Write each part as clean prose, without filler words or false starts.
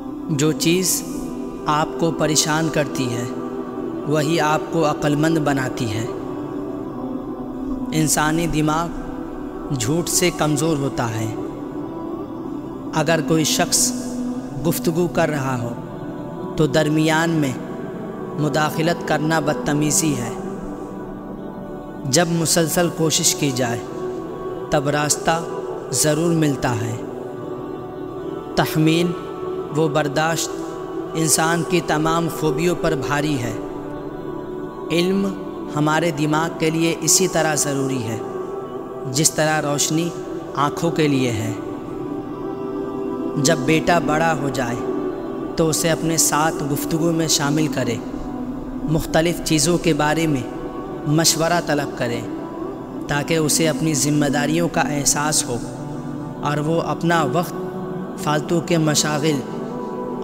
जो चीज़ आपको परेशान करती है वही आपको अक्लमंद बनाती है। इंसानी दिमाग झूठ से कमज़ोर होता है। अगर कोई शख्स गुफ्तगू कर रहा हो तो दरमियान में मुदाखलत करना बदतमीज़ी है। जब मुसलसल कोशिश की जाए तब रास्ता ज़रूर मिलता है। तहमील वो बर्दाश्त इंसान की तमाम खूबियों पर भारी है। इल्म हमारे दिमाग के लिए इसी तरह ज़रूरी है जिस तरह रोशनी आँखों के लिए है। जब बेटा बड़ा हो जाए तो उसे अपने साथ गुफ्तगू में शामिल करें, मुख्तलिफ़ चीज़ों के बारे में मशवरा तलब करें ताकि उसे अपनी ज़िम्मेदारियों का एहसास हो और वो अपना वक्त फालतू के मशागिल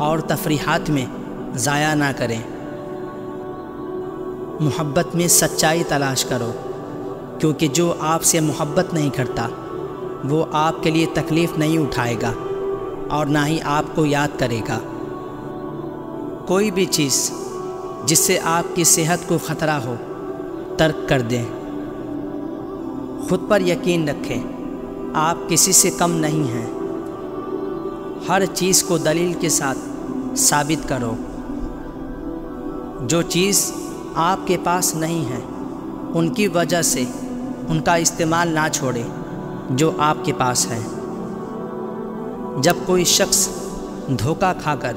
और तफरीहात में ज़ाया ना करें। मोहब्बत में सच्चाई तलाश करो, क्योंकि जो आपसे मोहब्बत नहीं करता वो आपके लिए तकलीफ़ नहीं उठाएगा और ना ही आपको याद करेगा। कोई भी चीज़ जिससे आपकी सेहत को ख़तरा हो तर्क कर दें। खुद पर यकीन रखें, आप किसी से कम नहीं हैं। हर चीज़ को दलील के साथ साबित करो। जो चीज़ आपके पास नहीं है उनकी वजह से उनका इस्तेमाल ना छोड़ें जो आपके पास है। जब कोई शख्स धोखा खाकर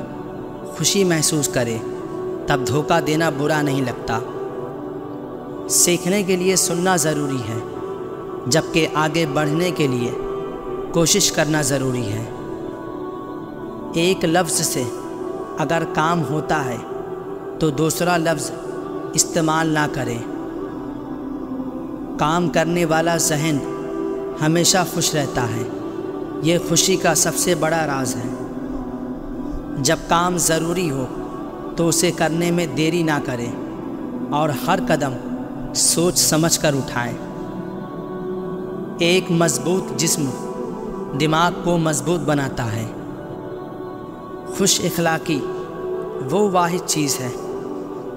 खुशी महसूस करे तब धोखा देना बुरा नहीं लगता। सीखने के लिए सुनना ज़रूरी है जबकि आगे बढ़ने के लिए कोशिश करना ज़रूरी है। एक लफ्ज़ से अगर काम होता है तो दूसरा लफ्ज़ इस्तेमाल ना करें। काम करने वाला जहन हमेशा खुश रहता है। ये खुशी का सबसे बड़ा राज है। जब काम ज़रूरी हो तो उसे करने में देरी ना करें और हर कदम सोच समझ कर उठाएँ। एक मज़बूत जिस्म दिमाग को मज़बूत बनाता है। खुश इखलाकी वो वाहिद चीज़ है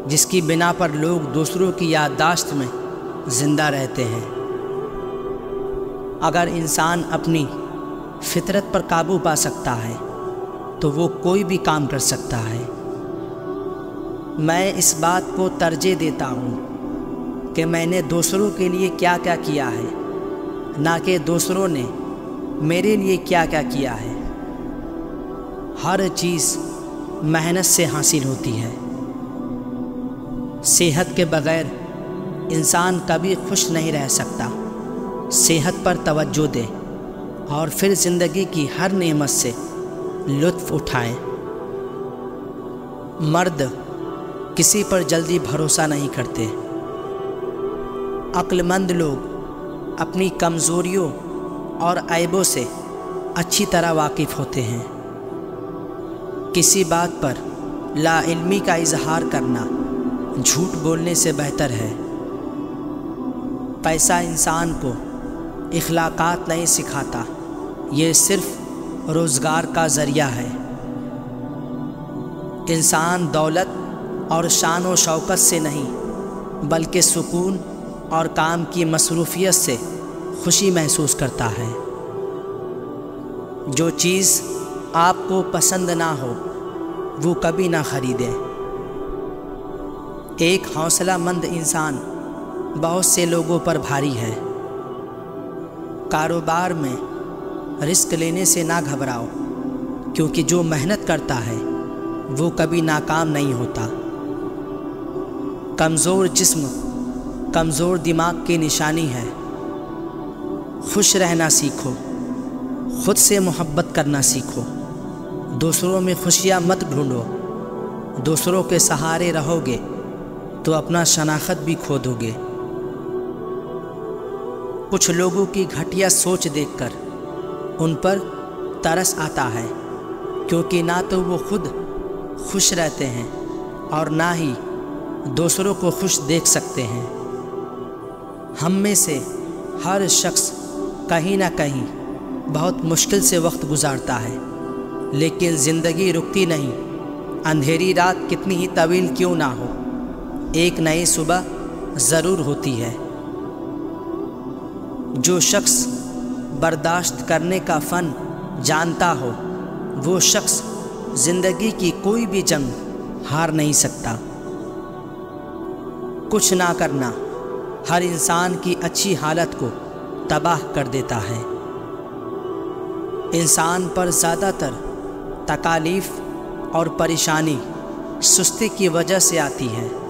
जिसकी बिना पर लोग दूसरों की याददाश्त में ज़िंदा रहते हैं। अगर इंसान अपनी फितरत पर काबू पा सकता है तो वो कोई भी काम कर सकता है। मैं इस बात को तरजीह देता हूँ कि मैंने दूसरों के लिए क्या क्या किया है, ना कि दूसरों ने मेरे लिए क्या क्या किया है। हर चीज़ मेहनत से हासिल होती है। सेहत के बगैर इंसान कभी खुश नहीं रह सकता। सेहत पर तवज्जो दें और फिर ज़िंदगी की हर नेमत से लुत्फ़ उठाएं। मर्द किसी पर जल्दी भरोसा नहीं करते। अक्लमंद लोग अपनी कमज़ोरियों और ऐबों से अच्छी तरह वाकिफ़ होते हैं। किसी बात पर लाइल्मी का इजहार करना झूठ बोलने से बेहतर है। पैसा इंसान को इखलाकात नहीं सिखाता, ये सिर्फ रोज़गार का ज़रिया है। इंसान दौलत और शान व शौकत से नहीं बल्कि सुकून और काम की मसरूफियत से खुशी महसूस करता है। जो चीज़ आपको पसंद ना हो वो कभी ना ख़रीदें। एक हौसलामंद इंसान बहुत से लोगों पर भारी है। कारोबार में रिस्क लेने से ना घबराओ, क्योंकि जो मेहनत करता है वो कभी नाकाम नहीं होता। कमज़ोर जिस्म कमज़ोर दिमाग की निशानी है। खुश रहना सीखो, खुद से मोहब्बत करना सीखो। दूसरों में खुशियाँ मत ढूंढो, दूसरों के सहारे रहोगे तो अपना शनाख्त भी खो दोगे। कुछ लोगों की घटिया सोच देखकर उन पर तरस आता है, क्योंकि ना तो वो खुद खुश रहते हैं और ना ही दूसरों को खुश देख सकते हैं। हम में से हर शख्स कहीं ना कहीं बहुत मुश्किल से वक्त गुजारता है, लेकिन ज़िंदगी रुकती नहीं, अंधेरी रात कितनी ही तवील क्यों ना हो, एक नई सुबह ज़रूर होती है। जो शख्स बर्दाश्त करने का फ़न जानता हो, वो शख्स ज़िंदगी की कोई भी जंग हार नहीं सकता। कुछ ना करना हर इंसान की अच्छी हालत को तबाह कर देता है। इंसान पर ज़्यादातर तकालीफ और परेशानी सुस्ती की वजह से आती है।